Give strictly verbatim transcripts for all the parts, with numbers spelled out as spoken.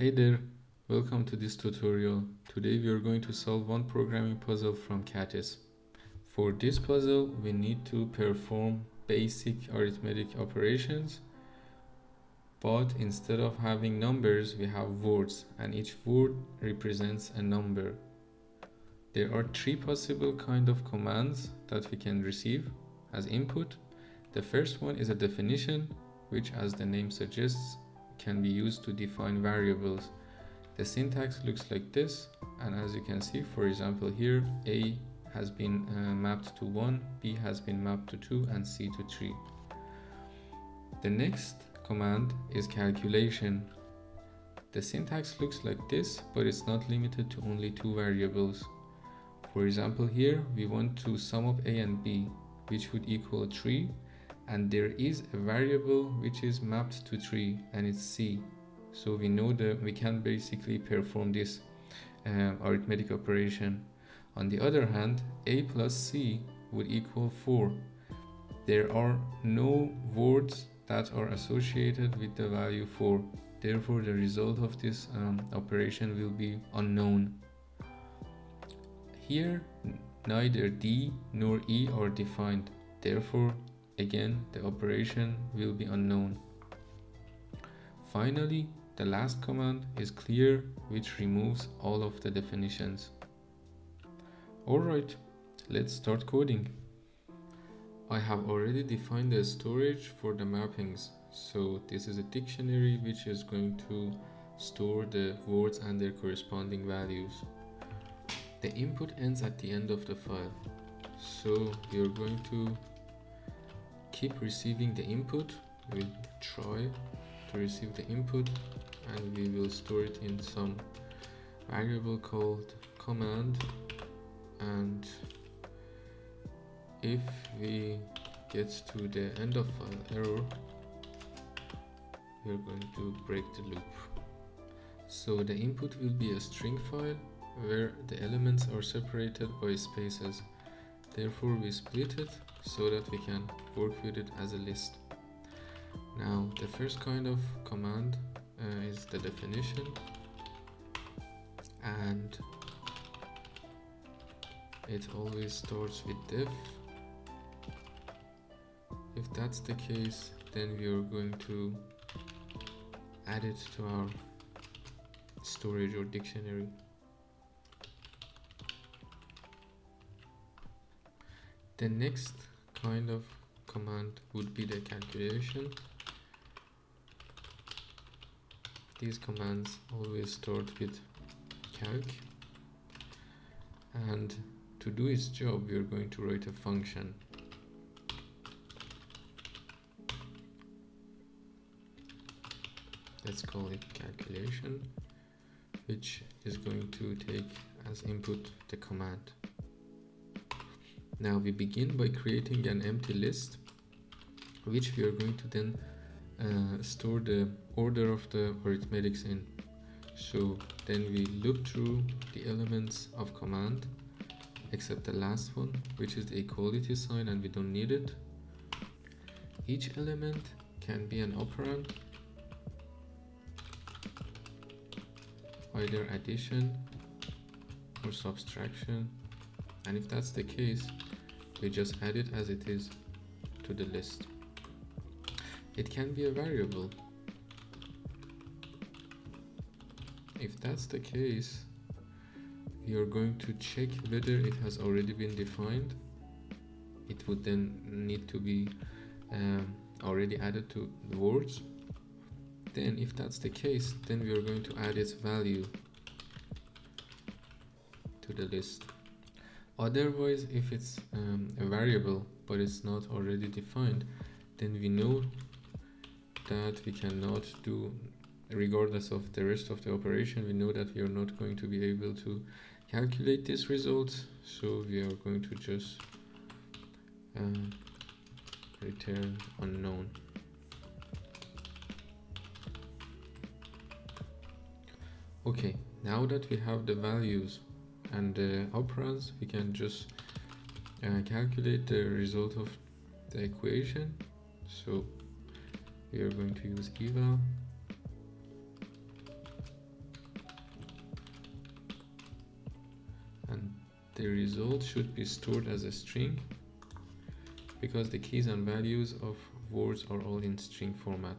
Hey there, welcome to this tutorial. Today we are going to solve one programming puzzle from Kattis. For this puzzle, we need to perform basic arithmetic operations, but instead of having numbers, we have words, and each word represents a number. There are three possible kind of commands that we can receive as input. The first one is a definition, which as the name suggests, can be used to define variables. The syntax looks like this, and as you can see, for example, here A has been uh, mapped to one, B has been mapped to two, and C to three. The next command is calculation. The syntax looks like this, but it's not limited to only two variables. For example, here we want to sum up A and B, which would equal three, and there is a variable which is mapped to three, and it's C. So we know that we can basically perform this um, arithmetic operation. On the other hand, A plus C would equal four. There are no words that are associated with the value four. Therefore, the result of this um, operation will be unknown. Here, neither D nor E are defined. Therefore, again, the operation will be unknown. Finally, the last command is clear, which removes all of the definitions. Alright, let's start coding. I have already defined the storage for the mappings. So this is a dictionary which is going to store the words and their corresponding values. The input ends at the end of the file. So you're going to keep receiving the input. We'll try to receive the input, and we will store it in some variable called command. And if we get to the end of file error, we're going to break the loop. So the input will be a string file where the elements are separated by spaces. Therefore, we split it so that we can work with it as a list. Now, the first kind of command uh, is the definition, and it always starts with def. If that's the case, then we are going to add it to our storage or dictionary. The next kind of command would be the calculation. These commands always start with calc, and to do its job, we are going to write a function. Let's call it calculation, which is going to take as input the command. Now we begin by creating an empty list, which we are going to then uh, store the order of the arithmetics in. So then we look through the elements of command, except the last one, which is the equality sign, and we don't need it. Each element can be an operand, either addition or subtraction, and if that's the case, we just add it as it is to the list. It can be a variable. If that's the case, we are going to check whether it has already been defined. It would then need to be um, already added to the words. Then if that's the case, then we are going to add its value to the list. Otherwise, if it's um, a variable but it's not already defined, then we know that we cannot do, regardless of the rest of the operation, we know that we are not going to be able to calculate this result. So we are going to just uh, return unknown. Okay, now that we have the values and the operands, we can just uh, calculate the result of the equation. So we are going to use eval. the result should be stored as a string because the keys and values of words are all in string format.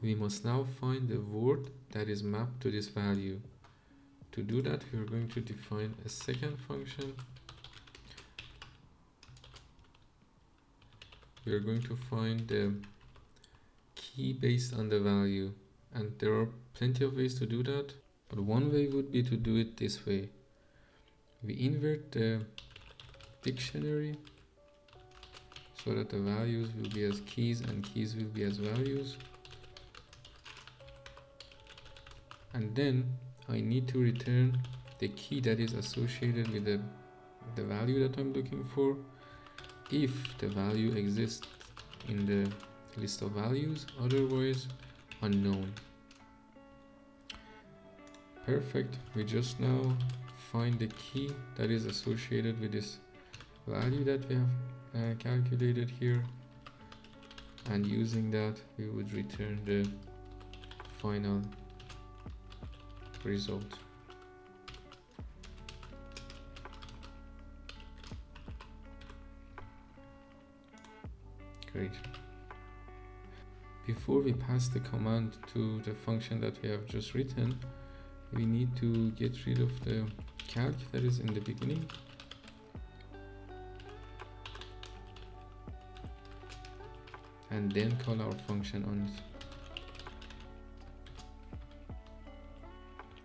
We must now find the word that is mapped to this value. To do that, we are going to define a second function. We are going to find the key based on the value, and there are plenty of ways to do that, but one way would be to do it this way. We invert the dictionary so that the values will be as keys and keys will be as values, and then I need to return the key that is associated with the, the value that I'm looking for if the value exists in the list of values, otherwise unknown. Perfect, we just now find the key that is associated with this value that we have uh, calculated here, and using that we would return the final result. Great. Before we pass the command to the function that we have just written, we need to get rid of the calc that is in the beginning. And then call our function on it.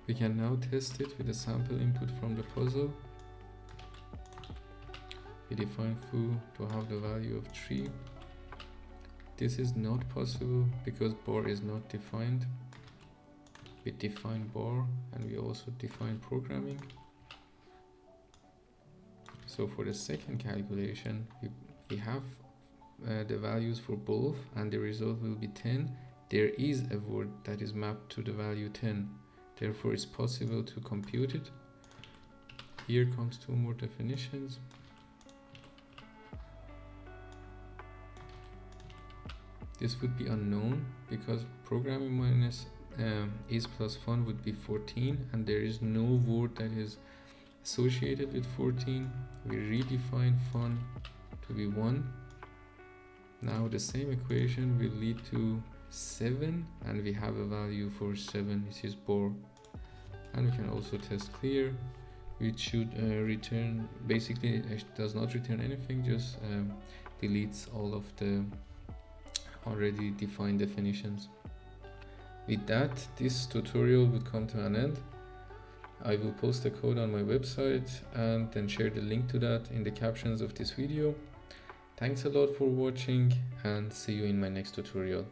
We can now test it with a sample input from the puzzle. We define foo to have the value of three. This is not possible because bar is not defined. We define bar and we also define programming. So for the second calculation, we, we have uh, the values for both, and the result will be ten. There is a word that is mapped to the value ten. Therefore, it's possible to compute it. Here comes two more definitions. This would be unknown because programming minus um, is plus one would be fourteen, and there is no word that is associated with fourteen. We redefine fun to be one. Now the same equation will lead to seven, and we have a value for seven, this is bar. And we can also test clear, which should uh, return, basically it does not return anything, just um, deletes all of the already defined definitions. With that, this tutorial would come to an end. I will post the code on my website and then share the link to that in the captions of this video. Thanks a lot for watching, and see you in my next tutorial.